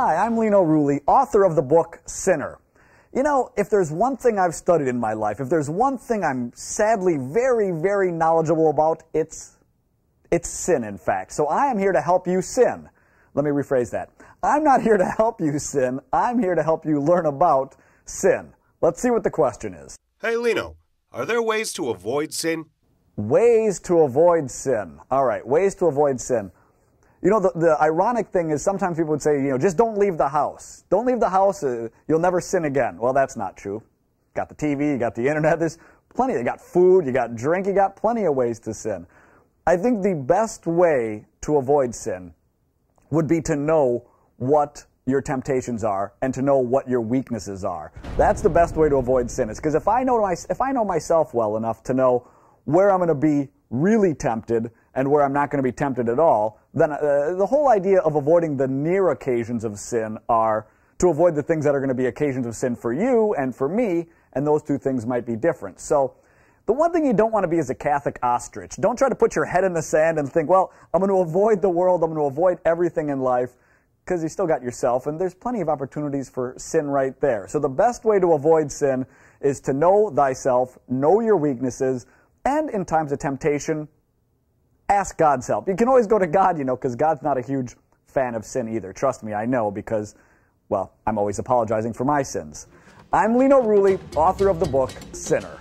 Hi, I'm Lino Rulli, author of the book Sinner. You know, if there's one thing I've studied in my life, if there's one thing I'm sadly very, very knowledgeable about, it's sin, in fact. So I am here to help you sin. Let me rephrase that. I'm not here to help you sin. I'm here to help you learn about sin. Let's see what the question is. Hey, Lino, are there ways to avoid sin? Ways to avoid sin. All right, ways to avoid sin. You know, the ironic thing is sometimes people would say, you know, just don't leave the house. Don't leave the house, you'll never sin again. Well, that's not true. Got the TV, you got the internet, there's plenty. You got food, you got drink, you got plenty of ways to sin. I think the best way to avoid sin would be to know what your temptations are and to know what your weaknesses are. That's the best way to avoid sin. It's because if I know myself well enough to know where I'm going to be really tempted and where I'm not going to be tempted at all, then the whole idea of avoiding the near occasions of sin are to avoid the things that are going to be occasions of sin for you and for me, and those two things might be different. So the one thing you don't want to be is a Catholic ostrich. Don't try to put your head in the sand and think, well, I'm going to avoid the world, I'm going to avoid everything in life, because you still got yourself, and there's plenty of opportunities for sin right there. So the best way to avoid sin is to know thyself, know your weaknesses, and in times of temptation, ask God's help. You can always go to God, you know, because God's not a huge fan of sin either. Trust me, I know, because, well, I'm always apologizing for my sins. I'm Lino Rulli, author of the book Sinner.